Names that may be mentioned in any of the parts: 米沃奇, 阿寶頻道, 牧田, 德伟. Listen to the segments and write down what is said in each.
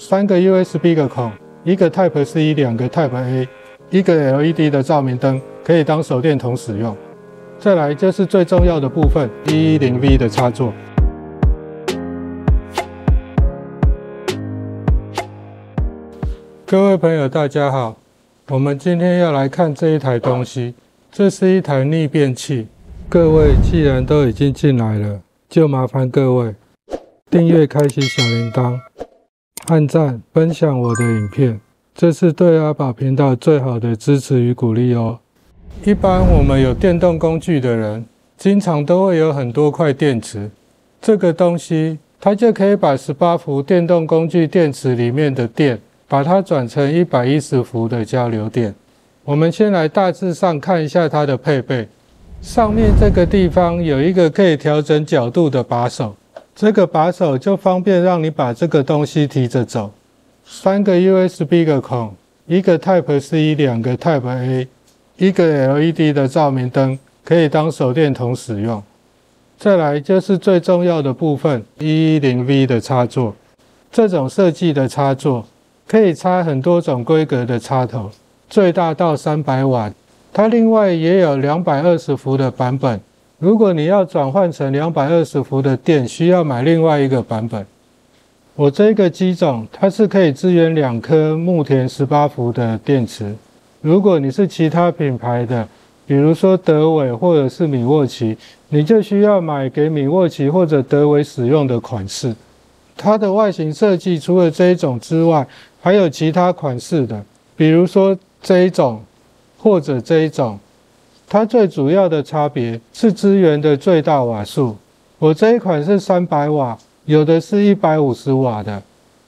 3个 USB 的孔，一个 Type C， 两个 Type A， 一个 LED 的照明灯，可以当手电筒使用。再来就是最重要的部分， 110V 的插座。 各位朋友，大家好。我们今天要来看这一台东西，这是一台逆变器。各位既然都已经进来了，就麻烦各位订阅、开启小铃铛、按赞、分享我的影片，这是对阿宝频道最好的支持与鼓励哦。一般我们有电动工具的人，经常都会有很多块电池，这个东西它就可以把18伏电动工具电池里面的电。 把它转成110伏的交流电。我们先来大致上看一下它的配备。上面这个地方有一个可以调整角度的把手，这个把手就方便让你把这个东西提着走。3个 USB 的孔，一个 Type C， 两个 Type A， 一个 LED 的照明灯，可以当手电筒使用。再来就是最重要的部分， 110V 的插座。这种设计的插座。 可以插很多种规格的插头，最大到300瓦。它另外也有220伏的版本。如果你要转换成220伏的电，需要买另外一个版本。我这个机种它是可以支援2颗牧田18伏的电池。如果你是其他品牌的，比如说德伟或者是米沃奇，你就需要买给米沃奇或者德伟使用的款式。 它的外形设计除了这一种之外，还有其他款式的，比如说这一种，或者这一种。它最主要的差别是支援的最大瓦数。我这一款是300瓦，有的是150瓦的。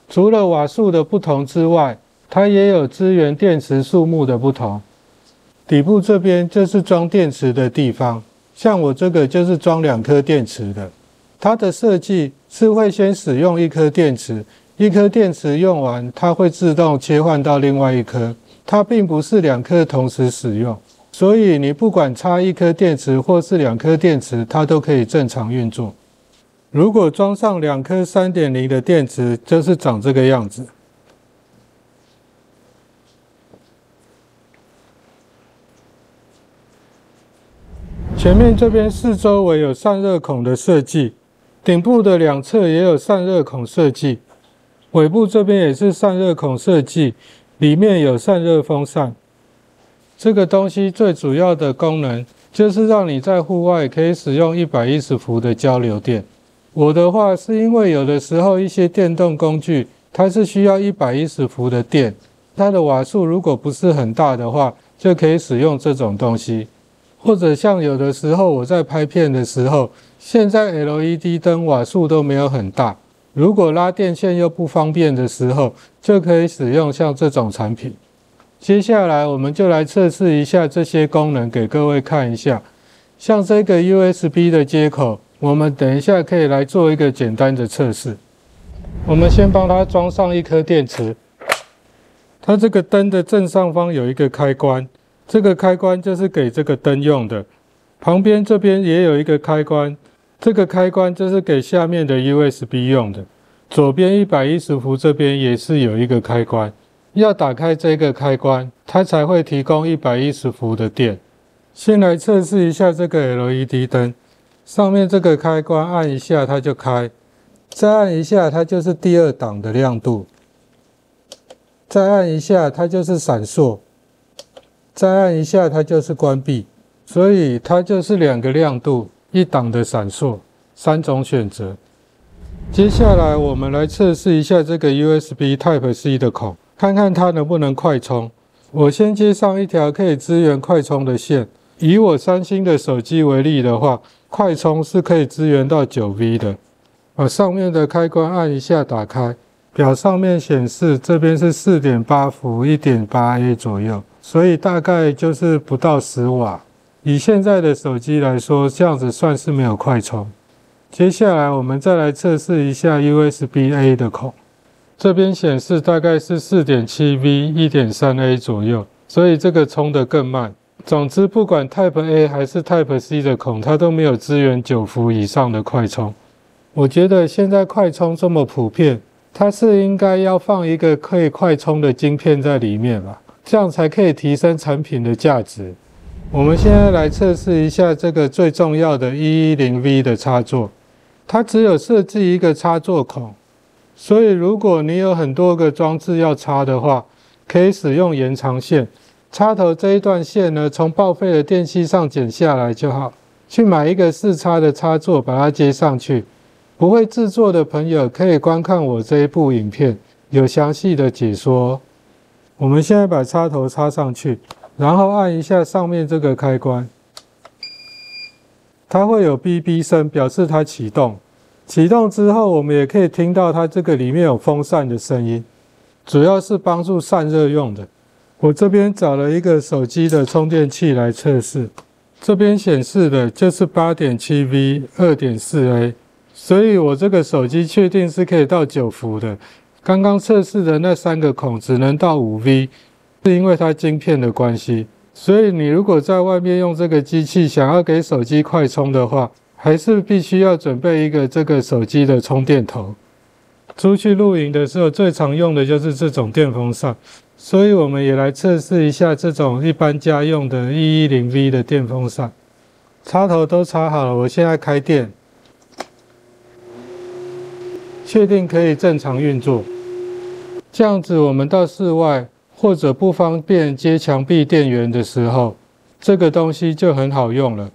除了瓦数的不同之外，它也有支援电池数目的不同。底部这边就是装电池的地方，像我这个就是装2颗电池的。 它的设计是会先使用1颗电池，1颗电池用完，它会自动切换到另外1颗，它并不是2颗同时使用，所以你不管插1颗电池或是2颗电池，它都可以正常运作。如果装上2颗 3.0 的电池，就是长这个样子。前面这边四周围有散热孔的设计。 顶部的两侧也有散热孔设计，尾部这边也是散热孔设计，里面有散热风扇。这个东西最主要的功能就是让你在户外可以使用110伏的交流电。我的话是因为有的时候一些电动工具它是需要110伏的电，它的瓦数如果不是很大的话，就可以使用这种东西。 或者像有的时候我在拍片的时候，现在 LED 灯瓦数都没有很大，如果拉电线又不方便的时候，就可以使用像这种产品。接下来我们就来测试一下这些功能给各位看一下。像这个 USB 的接口，我们等一下可以来做一个简单的测试。我们先帮它装上1颗电池，它这个灯的正上方有一个开关。 这个开关就是给这个灯用的，旁边这边也有一个开关，这个开关就是给下面的 USB 用的。左边110伏这边也是有一个开关，要打开这个开关，它才会提供110伏的电。先来测试一下这个 LED 灯，上面这个开关按一下它就开，再按一下它就是第2档的亮度，再按一下它就是闪烁。 再按一下，它就是关闭，所以它就是2个亮度、1档的闪烁，3种选择。接下来我们来测试一下这个 USB Type C 的孔，看看它能不能快充。我先接上一条可以支援快充的线。以我3星的手机为例的话，快充是可以支援到9V 的。把上面的开关按一下打开，表上面显示这边是 4.8伏、1.8A 左右。 所以大概就是不到10瓦，以现在的手机来说，这样子算是没有快充。接下来我们再来测试一下 USB A 的孔，这边显示大概是 4.7V、1.3A 左右，所以这个充得更慢。总之，不管 Type A 还是 Type C 的孔，它都没有支援9伏以上的快充。我觉得现在快充这么普遍，它是应该要放一个可以快充的晶片在里面吧，这样才可以提升产品的价值。我们现在来测试一下这个最重要的 110V 的插座，它只有设计一个插座孔，所以如果你有很多个装置要插的话，可以使用延长线。 插头这一段线呢，从报废的电器上剪下来就好，去买一个试插的插座，把它接上去。不会制作的朋友可以观看我这一部影片，有详细的解说哦。我们现在把插头插上去，然后按一下上面这个开关，它会有哔哔声，表示它启动。启动之后，我们也可以听到它这个里面有风扇的声音，主要是帮助散热用的。 我这边找了一个手机的充电器来测试，这边显示的就是 8.7V 2.4A， 所以我这个手机确定是可以到9伏的。刚刚测试的那三个孔只能到 5V， 是因为它晶片的关系。所以你如果在外面用这个机器想要给手机快充的话，还是必须要准备一个这个手机的充电头。出去露营的时候最常用的就是这种电风扇。 所以我们也来测试一下这种一般家用的 110V 的电风扇，插头都插好了，我现在开电，确定可以正常运作。这样子我们到室外或者不方便接墙壁电源的时候，这个东西就很好用了。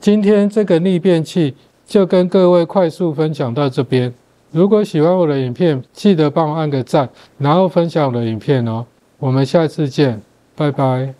今天这个逆变器就跟各位快速分享到这边。如果喜欢我的影片，记得帮我按个赞，然后分享我的影片哦。我们下次见，拜拜。